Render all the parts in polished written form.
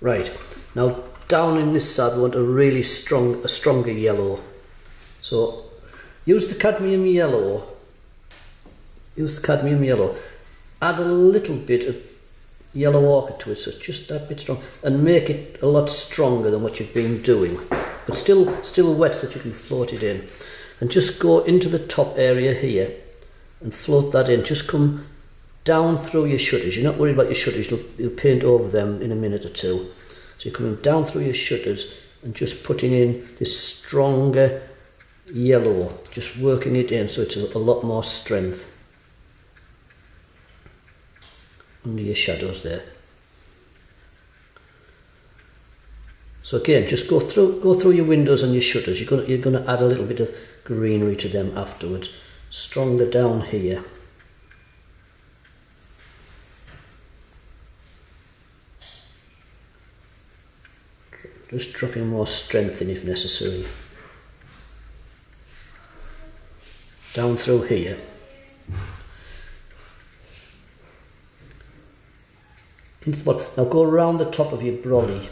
Right, now down in this side we want a stronger yellow. So use the cadmium yellow. Add a little bit of yellow ochre to it, so it's just that bit strong, and make it a lot stronger than what you've been doing, but still wet so that you can float it in. And just go into the top area here and float that in. Just come down through your shutters. You're not worried about your shutters, you'll paint over them in a minute or two. So you're coming down through your shutters and just putting in this stronger yellow, just working it in so it's a lot more strength under your shadows there. So again, just go through your windows and your shutters. You're gonna add a little bit of greenery to them afterwards. Stronger down here. Just dropping more strength in if necessary. Down through here. Into the bottom. Now go around the top of your brolly.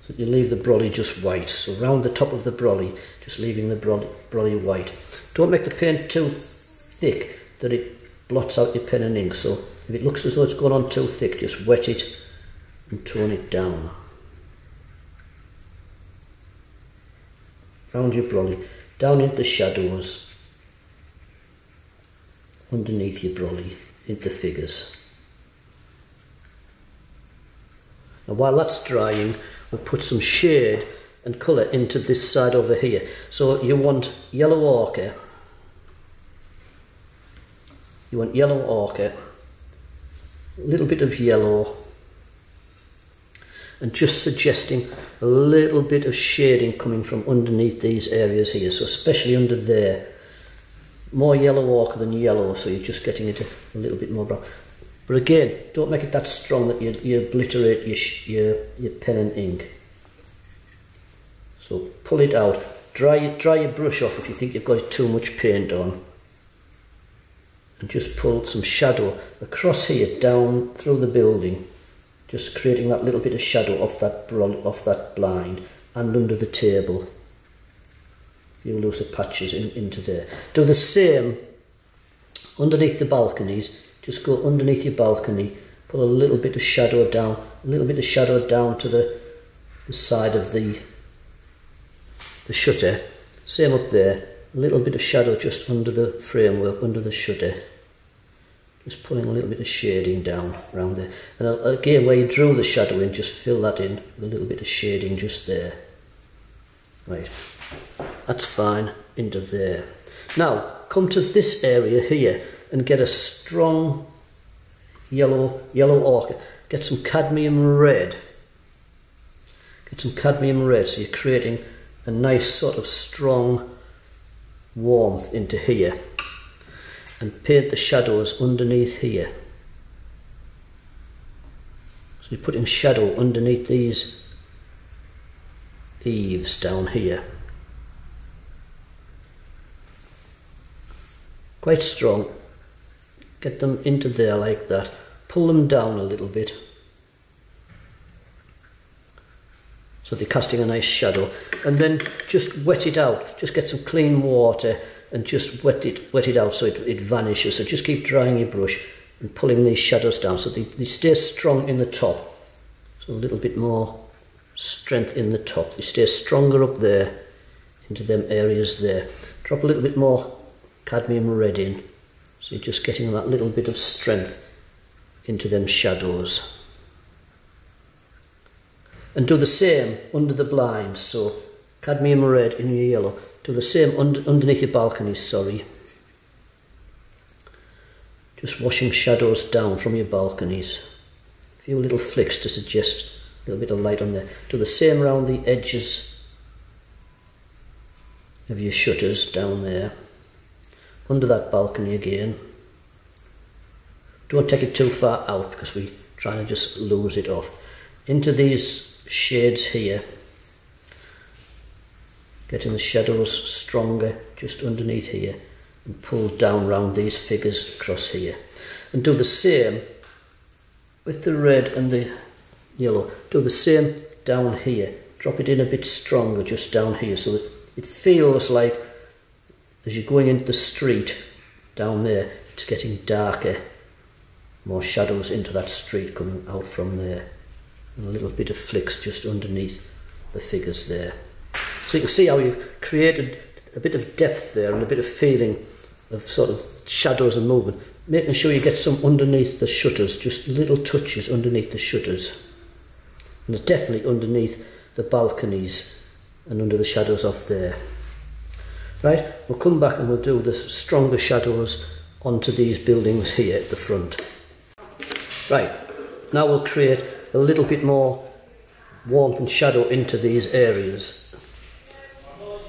So you leave the brolly just white. So round the top of the brolly, just leaving the brolly white. Don't make the paint too thick that it blots out your pen and ink. So if it looks as though it's gone on too thick, just wet it and tone it down. Round your brolly, down into the shadows, underneath your brolly, into the figures. Now while that's drying, we'll put some shade and colour into this side over here. So you want yellow ochre. A little bit of yellow, and just suggesting a little bit of shading coming from underneath these areas here, so especially under there. More yellow ochre than yellow, so you're just getting it a little bit more brown. But again, don't make it that strong that you obliterate your pen and ink. So pull it out, dry your brush off if you think you've got too much paint on. And just pull some shadow across here, down through the building, just creating that little bit of shadow off that blind and under the table. You'll lose the patches into there. Do the same underneath the balconies. Just go underneath your balcony, pull a little bit of shadow down, to the side of the shutter. Same up there, a little bit of shadow just under the framework, under the shutter. Just pulling a little bit of shading down around there. And again, where you drew the shadow in, just fill that in with a little bit of shading just there. Right, that's fine, into there. Now, come to this area here and get a strong yellow ochre. Get some cadmium red. So you're creating a nice sort of strong warmth into here. And paint the shadows underneath here. So you're putting shadow underneath these eaves down here. Quite strong. Get them into there like that. Pull them down a little bit so they're casting a nice shadow, and then just wet it out. Just get some clean water and just wet it out so it vanishes. So just keep drying your brush and pulling these shadows down so they stay strong in the top. So a little bit more strength in the top. They stay stronger up there into them areas there. Drop a little bit more cadmium red in. So you're just getting that little bit of strength into them shadows. And do the same under the blinds. So cadmium red in your yellow. Do the same underneath your balconies, Just washing shadows down from your balconies. A few little flicks to suggest a little bit of light on there. Do the same around the edges of your shutters down there. Under that balcony again. Don't take it too far out because we're trying to just lose it off. Into these shades here. Getting the shadows stronger just underneath here. and pull down round these figures across here, and do the same with the red and the yellow. Do the same down here, drop it in a bit stronger just down here, so that it feels like as you're going into the street down there, it's getting darker, more shadows into that street coming out from there, and a little bit of flicks just underneath the figures there. So you can see how you've created a bit of depth there and a bit of feeling of sort of shadows and movement, making sure you get some underneath the shutters, just little touches underneath the shutters, and definitely underneath the balconies and under the shadows off there. Right, we'll come back and we'll do the stronger shadows onto these buildings here at the front. Right, now we'll create a little bit more warmth and shadow into these areas.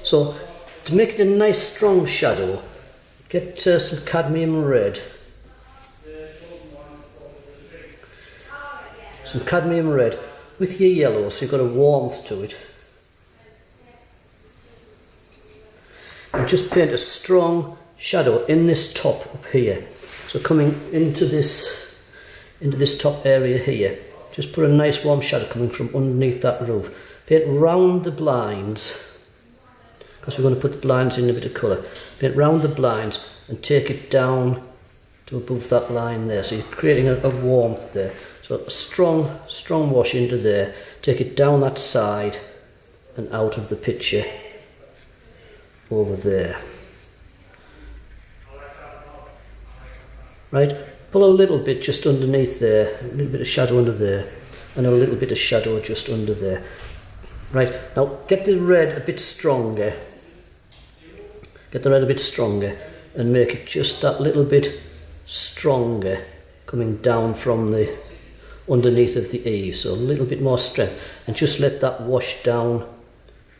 So to make it a nice strong shadow, get some cadmium red. Some cadmium red with your yellow, so you've got a warmth to it. And just paint a strong shadow in this top up here. So coming into this top area here, just put a nice warm shadow coming from underneath that roof. Paint round the blinds, because we're going to put the blinds in a bit of colour. Paint round the blinds and take it down to above that line there. So you're creating a warmth there. So a strong wash into there. Take it down that side and out of the picture over there. Right, pull a little bit just underneath there, a little bit of shadow under there, and a little bit of shadow just under there. Right, now get the red a bit stronger. Get the red a bit stronger and make it just that little bit stronger coming down from the underneath of the eaves, so a little bit more strength, and just let that wash down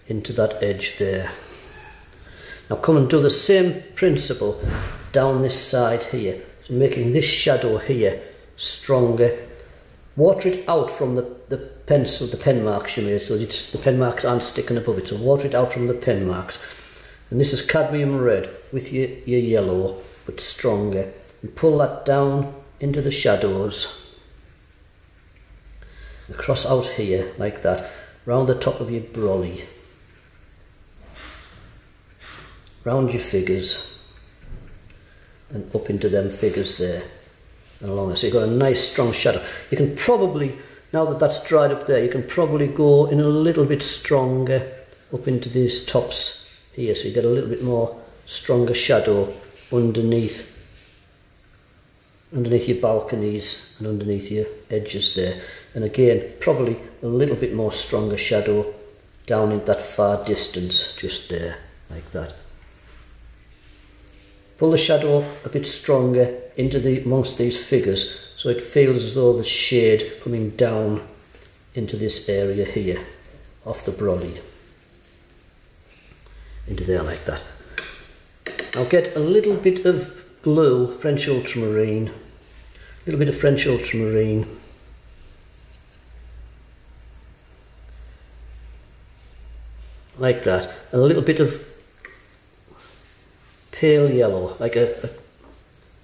into that edge there. Now come and do the same principle down this side here, so making this shadow here stronger. Water it out from the pencil, the pen marks you made, so it's, the pen marks aren't sticking above it, so water it out from the pen marks. And this is cadmium red with your yellow, but stronger. And pull that down into the shadows, across out here like that, round the top of your brolly, round your figures and up into them figures there and along there. So you've got a nice strong shadow. You can probably, now that that's dried up there, you can probably go in a little bit stronger up into these tops here, so you get a little bit more stronger shadow underneath your balconies and underneath your edges there. And again, probably a little bit more stronger shadow down in that far distance, just there, like that. Pull the shadow a bit stronger into amongst these figures, so it feels as though the shade coming down into this area here, off the brolly. Into there like that. Now get a little bit of blue, French ultramarine, a little bit of French ultramarine, like that, and a little bit of pale yellow, like a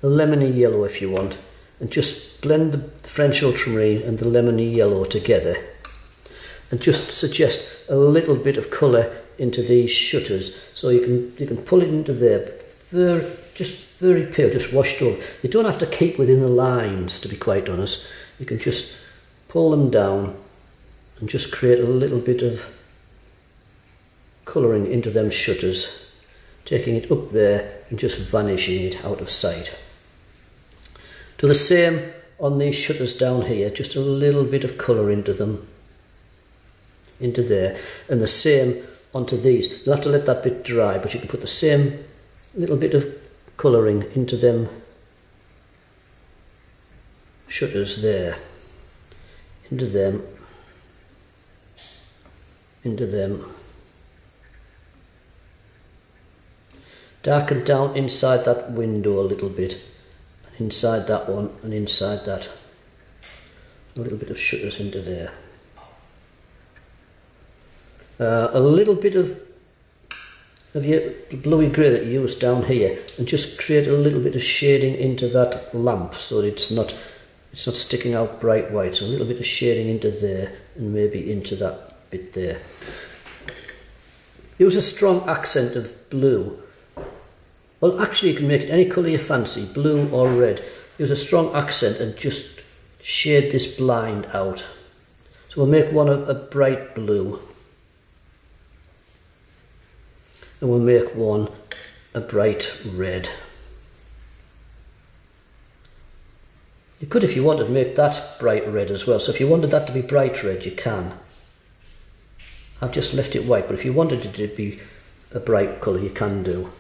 lemony yellow if you want, and just blend the French ultramarine and the lemony yellow together, and just suggest a little bit of colour into these shutters, so you can pull it into there, very, just very pale, just washed over. You don't have to keep within the lines, to be quite honest. You can just pull them down and just create a little bit of colouring into them shutters, taking it up there and just vanishing it out of sight. Do the same on these shutters down here, just a little bit of colour into them, into there, and the same onto these. You'll have to let that bit dry, but you can put the same little bit of colouring into them shutters there, into them, into them. Darken down inside that window a little bit, and inside that one, and inside that. A little bit of shutters into there. A little bit of of your bluey grey that you used down here, and just create a little bit of shading into that lamp so that it's not sticking out bright white. So a little bit of shading into there and maybe into that bit there. Use a strong accent of blue. Well, actually you can make it any colour you fancy, blue or red. Use a strong accent and just shade this blind out. So we'll make one a bright blue. And we'll make one a bright red. You could, if you wanted, make that bright red as well. So if you wanted that to be bright red, you can. I've just left it white, but if you wanted it to be a bright colour, you can do.